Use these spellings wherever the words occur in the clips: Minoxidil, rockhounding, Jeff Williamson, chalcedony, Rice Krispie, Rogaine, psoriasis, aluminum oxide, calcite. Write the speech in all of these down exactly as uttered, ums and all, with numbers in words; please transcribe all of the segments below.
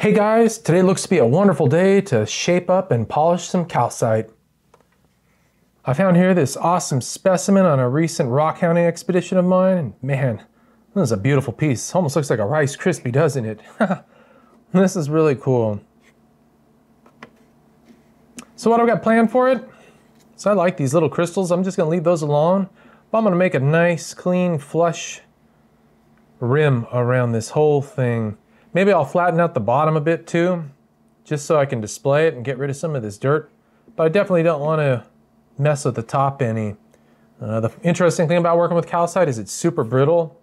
Hey guys, today looks to be a wonderful day to shape up and polish some calcite. I found here this awesome specimen on a recent rock hounding expedition of mine, and man, this is a beautiful piece. Almost looks like a Rice Krispie, doesn't it? This is really cool. So what do I got planned for it? So I like these little crystals. I'm just gonna leave those alone, but I'm gonna make a nice, clean, flush rim around this whole thing. Maybe I'll flatten out the bottom a bit too, just so I can display it and get rid of some of this dirt. But I definitely don't want to mess with the top any. Uh, the interesting thing about working with calcite is it's super brittle.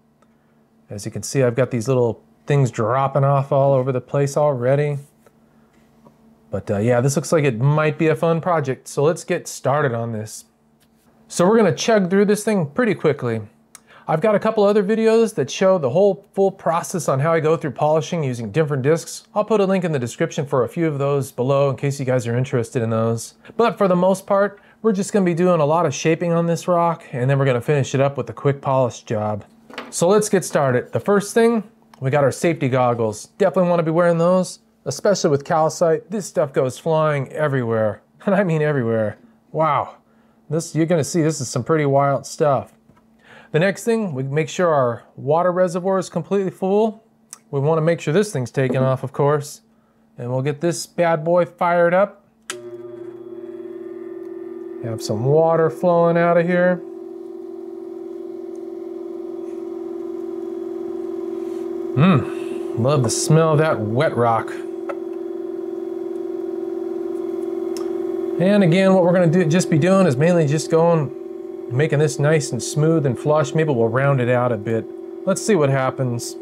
As you can see, I've got these little things dropping off all over the place already. But uh, yeah, this looks like it might be a fun project. So let's get started on this. So we're going to chug through this thing pretty quickly. I've got a couple other videos that show the whole full process on how I go through polishing using different discs. I'll put a link in the description for a few of those below in case you guys are interested in those. But for the most part, we're just gonna be doing a lot of shaping on this rock, and then we're gonna finish it up with a quick polish job. So let's get started. The first thing, we got our safety goggles. Definitely wanna be wearing those, especially with calcite. This stuff goes flying everywhere, and I mean everywhere. Wow, this, you're gonna see this is some pretty wild stuff. The next thing, we make sure our water reservoir is completely full. We want to make sure this thing's taken off, of course. And we'll get this bad boy fired up. Have some water flowing out of here. Mmm, love the smell of that wet rock. And again, what we're going to do, just be doing is mainly just going making this nice and smooth and flush. Maybe we'll round it out a bit. Let's see what happens.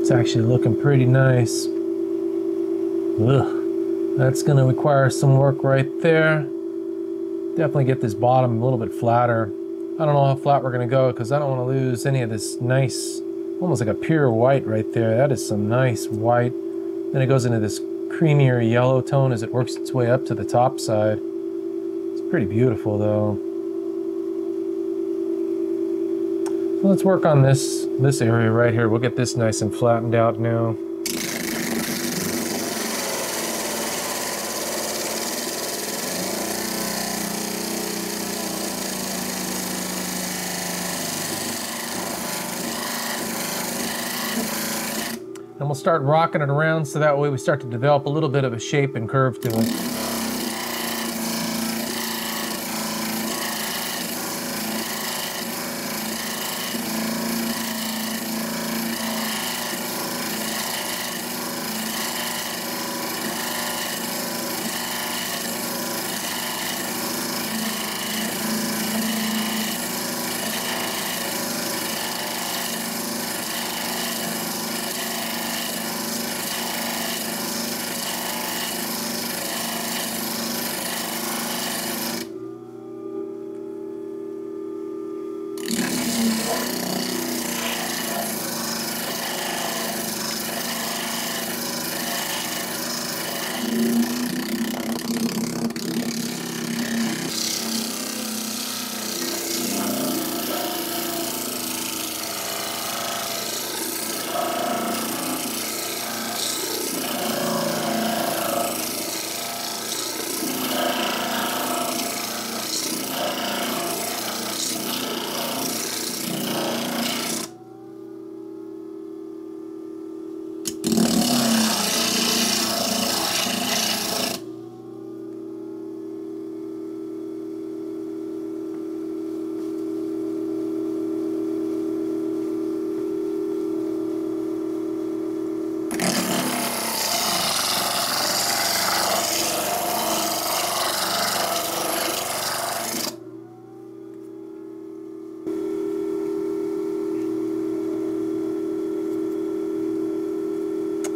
It's actually looking pretty nice. Ugh. That's gonna require some work right there. Definitely get this bottom a little bit flatter. I don't know how flat we're going to go because I don't want to lose any of this nice, almost like a pure white right there. That is some nice white. Then it goes into this creamier yellow tone as it works its way up to the top side. It's pretty beautiful though. So let's work on this, this area right here. We'll get this nice and flattened out now. We'll start rocking it around so that way we start to develop a little bit of a shape and curve to it.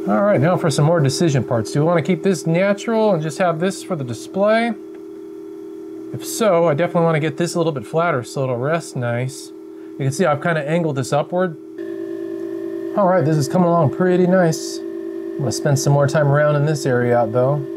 All right, now for some more decision parts. Do we want to keep this natural and just have this for the display? If so, I definitely want to get this a little bit flatter so it'll rest nice. You can see I've kind of angled this upward. All right, this is coming along pretty nice. I'm going to spend some more time rounding this area out though.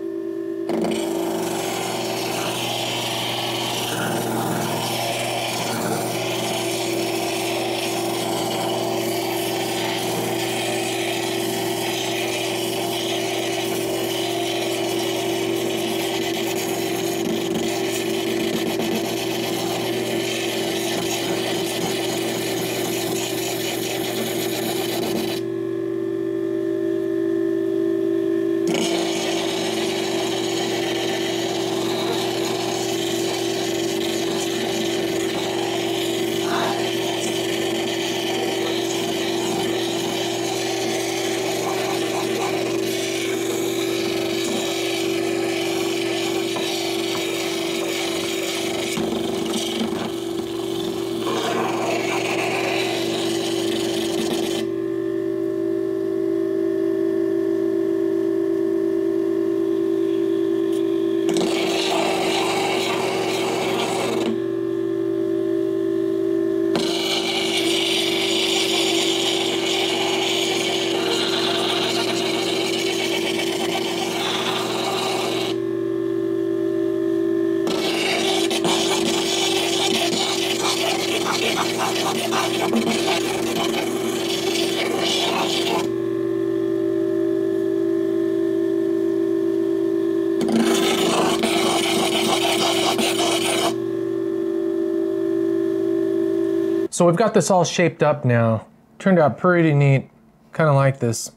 So we've got this all shaped up now. Turned out pretty neat, kind of like this.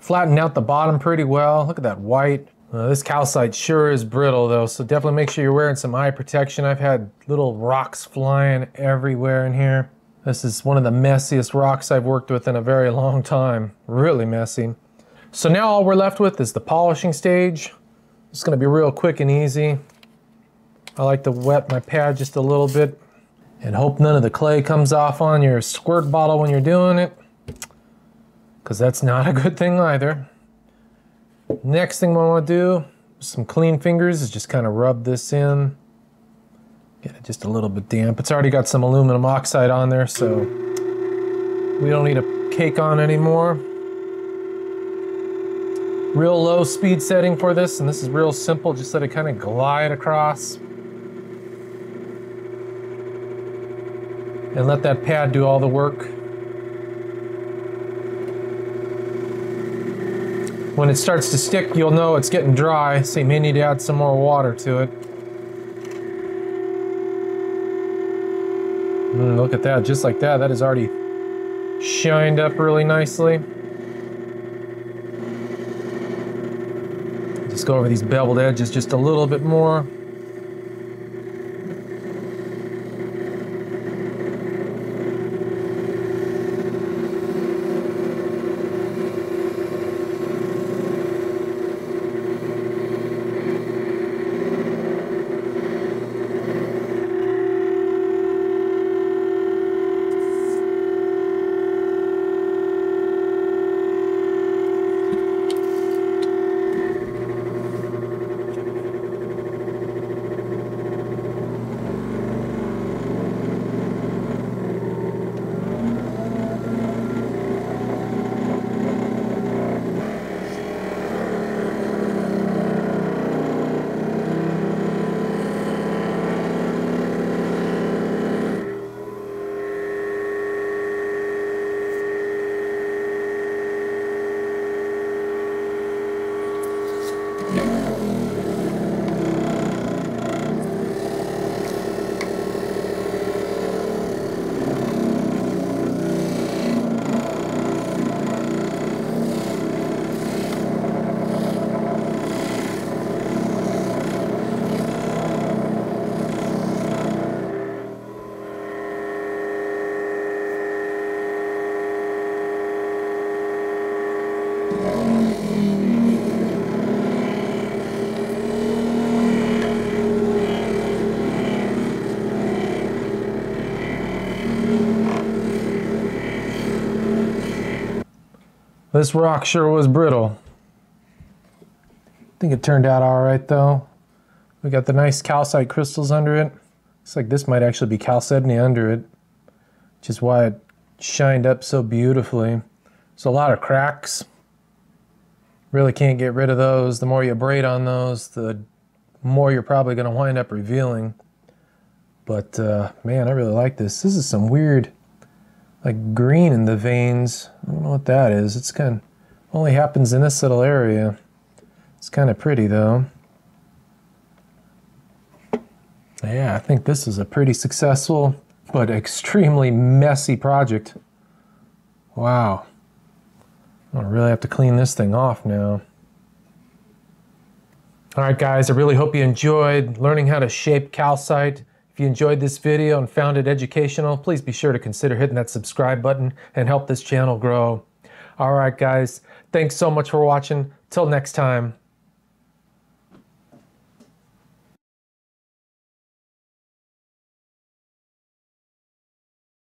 Flattened out the bottom pretty well. Look at that white. Uh, this calcite sure is brittle though, so definitely make sure you're wearing some eye protection. I've had little rocks flying everywhere in here. This is one of the messiest rocks I've worked with in a very long time. Really messy. So now all we're left with is the polishing stage. It's gonna be real quick and easy. I like to wet my pad just a little bit. And hope none of the clay comes off on your squirt bottle when you're doing it, because that's not a good thing either. Next thing I want to do, with some clean fingers, is just kind of rub this in. Get it just a little bit damp. It's already got some aluminum oxide on there, so we don't need a cake on anymore. Real low speed setting for this, and this is real simple. Just let it kind of glide across. And let that pad do all the work. When it starts to stick, you'll know it's getting dry, so you may need to add some more water to it. Mm, look at that, just like that. That is already shined up really nicely. Just go over these beveled edges just a little bit more. This rock sure was brittle. I think it turned out all right though. We got the nice calcite crystals under it. Looks like this might actually be chalcedony under it, which is why it shined up so beautifully. There's a lot of cracks. Really can't get rid of those. The more you braid on those, the more you're probably gonna wind up revealing. But uh, man, I really like this. This is some weird, like green in the veins. I don't know what that is. It's kind of only happens in this little area. It's kind of pretty though. Yeah, I think this is a pretty successful but extremely messy project. Wow. I really have to clean this thing off now. All right guys, I really hope you enjoyed learning how to shape calcite. If you enjoyed this video and found it educational, please be sure to consider hitting that subscribe button and help this channel grow. All right guys, thanks so much for watching. Till next time.